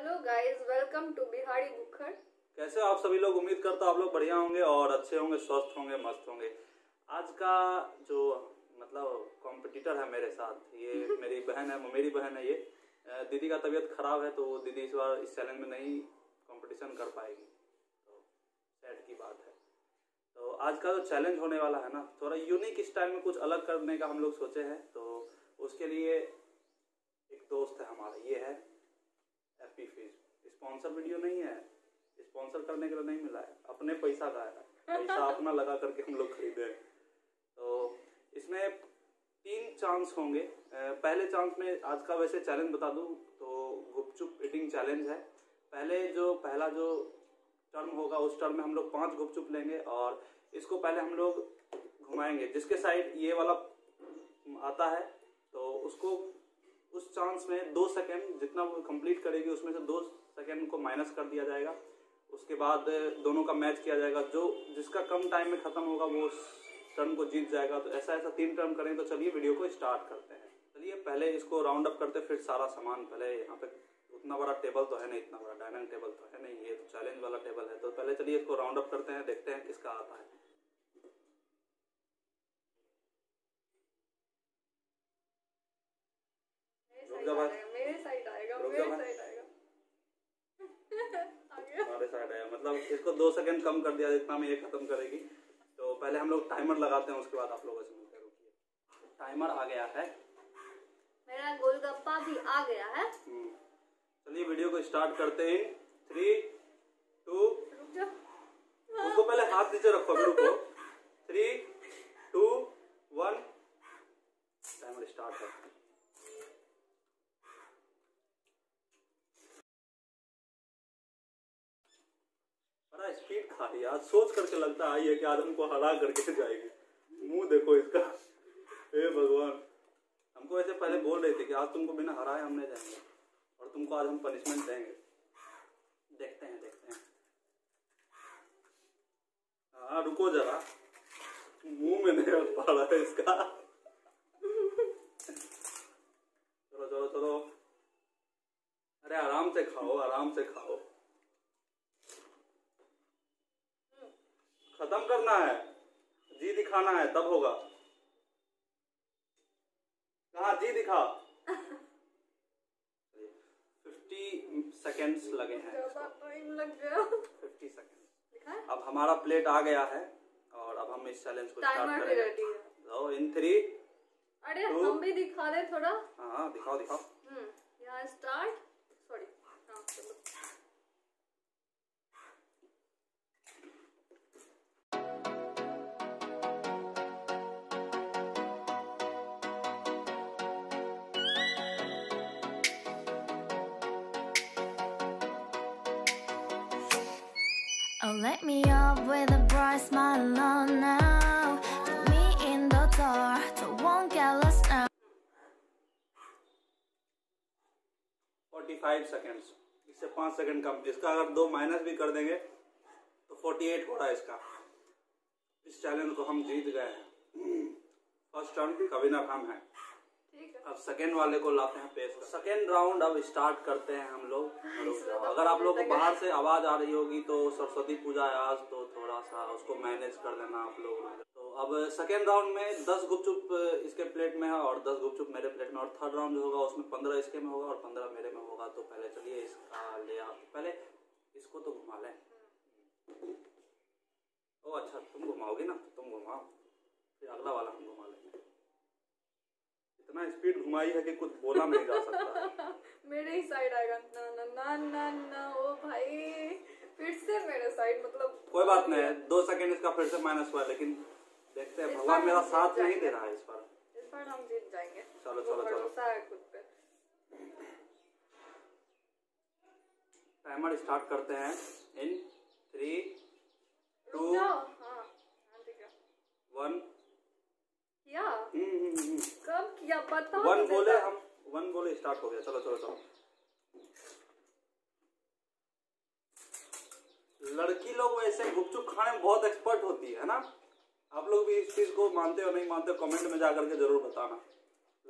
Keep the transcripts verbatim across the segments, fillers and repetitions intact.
Hello guys, welcome to Bihari Bhukkad. कैसे आप सभी लोग? उम्मीद करता हूं आप लोग बढ़िया होंगे और अच्छे होंगे, स्वस्थ होंगे, मस्त होंगे। आज का जो मतलब कॉम्पिटिटर है मेरे साथ, ये मेरी बहन है, मेरी बहन है ये। दीदी का तबीयत खराब है तो वो दीदी इस बार इस चैलेंज में नहीं कॉम्पिटिशन कर पाएगी, तो सैड की बात है। तो आज का जो चैलेंज होने वाला है ना, थोड़ा यूनिक स्टाइल में कुछ अलग करने का हम लोग सोचे हैं। तो उसके लिए एक दोस्त है हमारा, ये है एपी फिश। स्पॉन्सर वीडियो नहीं है, स्पॉन्सर करने के लिए नहीं मिला है, अपने पैसा का है, पैसा अपना लगा करके हम लोग खरीदे। तो इसमें तीन चांस होंगे। पहले चांस में आज का वैसे चैलेंज बता दूं तो गुपचुप ईटिंग चैलेंज है। पहले जो पहला जो टर्म होगा उस टर्म में हम लोग पांच गुपचुप लेंगे और इसको पहले हम लोग घुमाएंगे। जिसके साइड ये वाला आता है तो उसको उस चांस में दो सेकेंड, जितना वो कंप्लीट करेगी उसमें से दो सेकेंड को माइनस कर दिया जाएगा। उसके बाद दोनों का मैच किया जाएगा, जो जिसका कम टाइम में ख़त्म होगा वो उस टर्म को जीत जाएगा। तो ऐसा ऐसा तीन टर्म करें। तो चलिए वीडियो को स्टार्ट करते हैं। चलिए पहले इसको राउंड अप करते, फिर सारा सामान। पहले यहाँ पे उतना बड़ा टेबल तो है नहीं, इतना बड़ा डाइनिंग टेबल तो है नहीं, ये तो चैलेंज वाला टेबल है। तो पहले चलिए इसको राउंड अप करते हैं, देखते हैं किसका आता है। मेरे साइड आएगा, मेरे साइड आएगा, हमारे साइड आएगा। मतलब इसको दो सेकंड कम कर दिया जितना में ये खत्म करेगी। तो पहले हम लोग टाइमर लगाते हैं, उसके बाद आप लोगों से मिलते हैं। रुकिए, टाइमर आ गया है, मेरा गोलगप्पा भी आ गया है। चलिए वीडियो को स्टार्ट करते हैं। थ्री टू, उसको पहले हाथ नीचे रखो, रुको। Three two one, timer start करते हैं। स्पीड खा रही है आज, सोच करके लगता है आई है कि आज हमको हरा करके जाएगी। मुंह देखो इसका, हे भगवान। हमको ऐसे पहले बोल रहे थे कि आज तुमको बिना हराए हमने जाएंगे और तुमको आज हम पनिशमेंट देंगे। देखते हैं देखते हैं। हाँ रुको जरा, मुंह में नहीं रख पा रहा है इसका। चलो चलो चलो, अरे आराम से खाओ, आराम से खाओ, खत्म करना है, जी दिखाना है, तब होगा। कहाँ जी दिखा। फिफ्टी सेकेंड्स लगे हैं, टाइम लग गया। Fifty second. अब हमारा प्लेट आ गया है और अब हम इस चैलेंज को स्टार्ट करेंगे। इन थ्री, अरे हम भी दिखा रहे थोड़ा। हाँ दिखाओ दिखाओ। हम्म, यहाँ start. Sorry, oh, let me up with a bright smile on now. Let me in the door, so won't get lost now. forty-five seconds. इससे पाँच सेकंड कम। इसका अगर दो माइनस भी कर देंगे तो अड़तालीस हो रहा है इसका। इस चैलेंज को हम जीत गए हैं। फर्स्ट राउंड कभी ना हम है। अब सेकेंड वाले को लाते हैं पेश। सेकेंड राउंड अब स्टार्ट करते हैं हम लोग। अगर आप लोग को बाहर से आवाज आ रही होगी तो सरस्वती पूजा है आज, तो थोड़ा सा उसको मैनेज कर लेना आप लोग। तो अब सेकेंड राउंड में दस गुपचुप इसके प्लेट में है और दस गुपचुप मेरे प्लेट में, और थर्ड राउंड जो होगा उसमें पंद्रह इसके में होगा और पंद्रह मेरे में होगा। तो पहले चलिए इसका ले आप, पहले इसको तो घुमा लें। ओ अच्छा, तुम घुमाओगे ना, तुम घुमाओ, फिर अगला वाला हम घुमा लेंगे। इतना स्पीड घुमाई है कि कुछ बोला नहीं जा सकता। मेरे ही साइड आएगा। ना ना ना ना ना, ओ भाई फिर से मेरे साइड। मतलब कोई बात नहीं है, दो सेकंड इसका फिर से माइनस हुआ, लेकिन देखते हैं भगवान मेरा साथ नहीं दे रहा है इस बार। इस बार हम जीत जाएंगे। चलो चलो चलो, खुद पे टाइमर स्टार्ट करते हैं। इन थ्री टू वन, या कब किया पता वन बोले हम, वन बोले स्टार्ट हो गया। चलो चलो चलो, लड़की लोग वैसे गुपचुप खाने में बहुत एक्सपर्ट होती है ना। आप लोग भी इस चीज को मानते हो नहीं मानते हो, कमेंट में जाकर के जरूर बताना।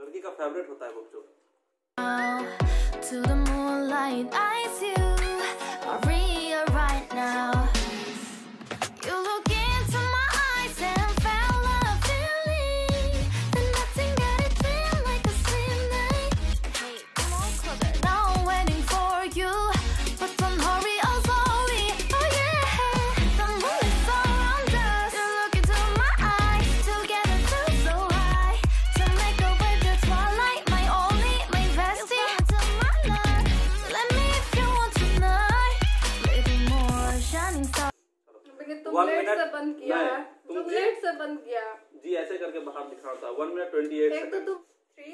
लड़की का फेवरेट होता है gupchup. light eyes, you are real right now. You look into my eyes and fell a feeling that nothing got it feel like a slim night. Hey, come on, closer. Now I'm waiting for you, but don't hurry, oh sorry. Oh yeah, the moon is around us. You look into my eyes, together feel so high. To make a wave, the twilight, my only, my bestie. You into my life, let me if you want tonight. Little more shining star. One minute से बंद किया तुम late से बंद किया जी ऐसे करके बाहर दिखा था वन मिनट अट्ठाईस एक तो तुम थ्री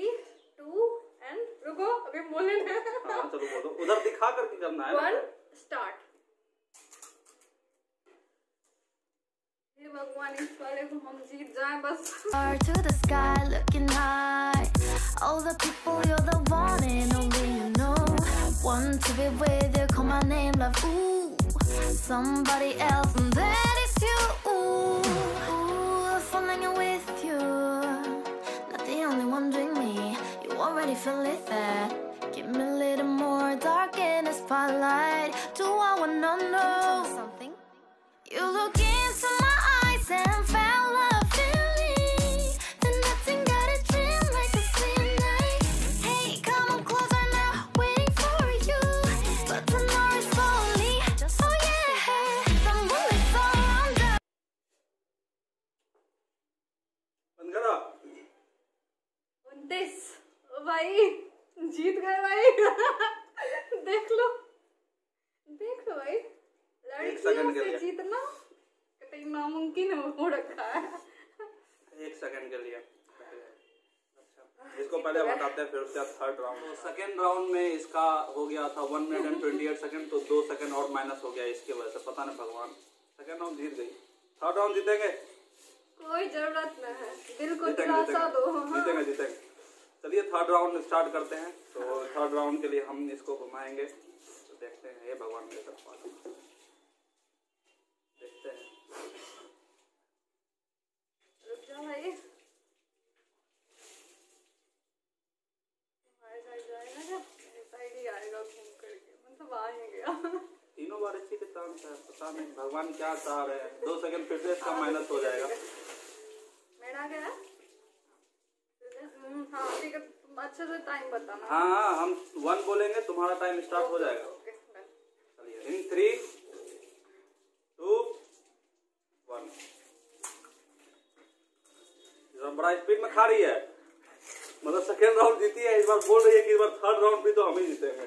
टू एंड रुको अभी बोलने ना हां चलो बोलो उधर दिखा करके करना है वन स्टार्ट हे भगवान इस वाले को हम जीत जाए बस to the sky looking high all the people you're the one and only you know want to be with you call my name love ooh somebody else and that is you ooh, ooh falling with you not the only one doing me you already feel it there give me a little more dark in the spotlight do I wanna know something you look into my eyes and fell a feeling that nothing got a dream like a same night hey come on closer now waiting for you but tomorrow is only उनतीस भाई जीत गए भाई देख लो देख लो भाई लड़कियों से जीतना कतई नामुमकिन हो रखा है एक सेकंड के लिए अच्छा इसको पहले बताते हैं फिर उसका थर्ड राउंड तो सेकंड राउंड में इसका हो गया था one minute and twenty eight second तो दो सेकंड और माइनस हो गया इसके वजह से पता नहीं भगवान सेकंड राउंड जीत गई थर्ड राउंड जीतेंगे कोई जरूरत नहीं है दिल को दिलासा दो जीतेगा जीतेगा चलिए थर्ड राउंड स्टार्ट करते हैं तो थर्ड राउंड के लिए हम इसको घुमाएंगे तो देखते हैं ये भगवान मेरी तरफ आ रहा है देखते हैं रुक जाओ भाई हमारे साइड जाएगा ना मेरे साइड ही आएगा घूम करके मतलब आ ही गया तीनों बार इसी के चांस है पता नहीं भगवान क्या चाह रहे हैं दो सेकंड फिटनेस का माइनस हो जाएगा मेरा क्या हाँ ठीक है तुम अच्छे से टाइम बताना हाँ हाँ हम वन बोलेंगे तुम्हारा टाइम स्टार्ट हो जाएगा चलिए इन थ्री टू वन बड़ा स्पीड में खा रही है मतलब सेकेंड राउंड जीती है इस बार बोल रही है कि इस बार थर्ड राउंड भी तो हम ही जीतेंगे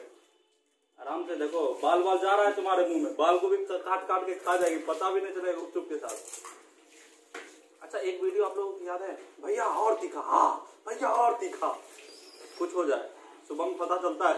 आराम से देखो बाल बाल जा रहा है तुम्हारे मुंह में बाल को भी काट काट के खा जाएगी पता भी नहीं चलेगा गुपचुप के साथ अच्छा एक वीडियो आप लोगों को याद है भैया और तीखा हाँ भैया और तीखा कुछ हो जाए सुबह में पता चलता है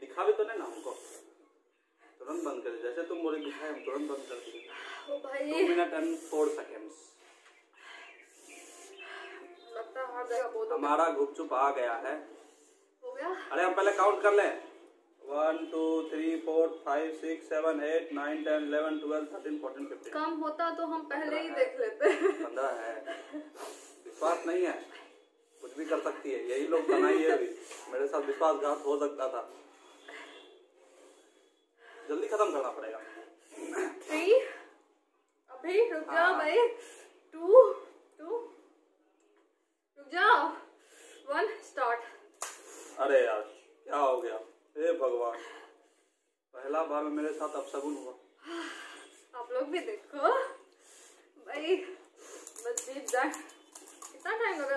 दिखा भी तो नहीं ना हमको तुरंत बंद कर जैसे तुम बोले दिखाए हम तुरंत बंद कर दिए two minute and four seconds हमारा गुपचुप आ गया है हो गया अरे हम पहले काउंट कर लें one two three four five six seven eight nine ten eleven twelve thirteen fourteen fifteen कम होता तो हम पहले ही देख लेते पंद्रह है विश्वास नहीं है कुछ भी कर सकती है यही लोग बनाइए अभी मेरे साथ विश्वासघात हो सकता था जल्दी खत्म करना पड़ेगा थ्री अभी रुक जाओ भाई टू टू रुक जाओ वन स्टार्ट अरे यार क्या हो गया हे भगवान पहला बार में मेरे साथ अपशगुन हुआ। आप लोग भी देखो भाई, बस जीत जाए। कितना टाइम लगा?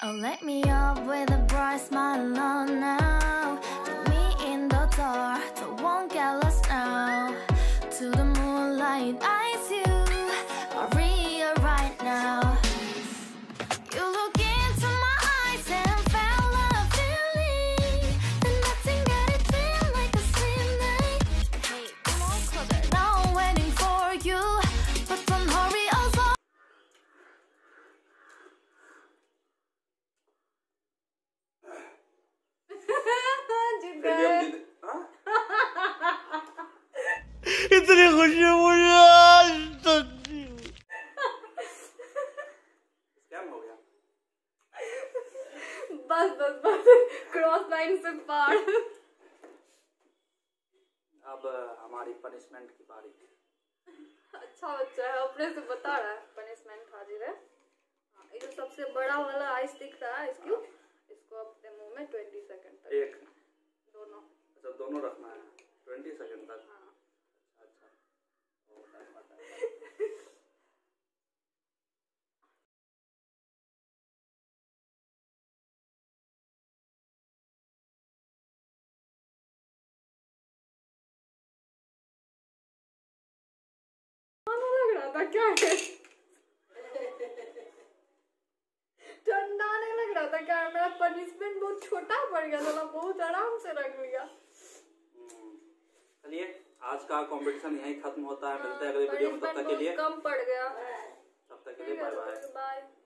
Oh, let me up with a bright smile on now. Put me in the dark, so won't get lost now. To the moonlight, eyes you are real right now. You look into my eyes and fell a feeling, the nothing that it feels like a slim night. Hey, come on, closer. Now waiting for you, but don't hurry also. इतनी खुशी मुझे आज तक हो गया। बस बस बस क्रॉस लाइन से पार। अब हमारी पनिशमेंट की बारी। अच्छा बच्चा है, अपने से बता रहा है। पनिशमेंट हाजिर है। ये जो सबसे बड़ा वाला आइस दिख रहा है, इसको इसको अपने मुंह में ट्वेंटी सेकंड तक। एक दोनों अच्छा दोनों रखना है ट्वेंटी सेकंड तक। हाँ क्या है? ठंडा नहीं लग रहा था क्या? मेरा पनिशमेंट बहुत छोटा पड़ गया था, बहुत आराम से रख लिया। चलिए आज का कंपटीशन यहीं खत्म होता है। मिलते हैं अगले वीडियो में, तब तक के लिए कम पड़ गया। तब तक के लिए बाय बाय।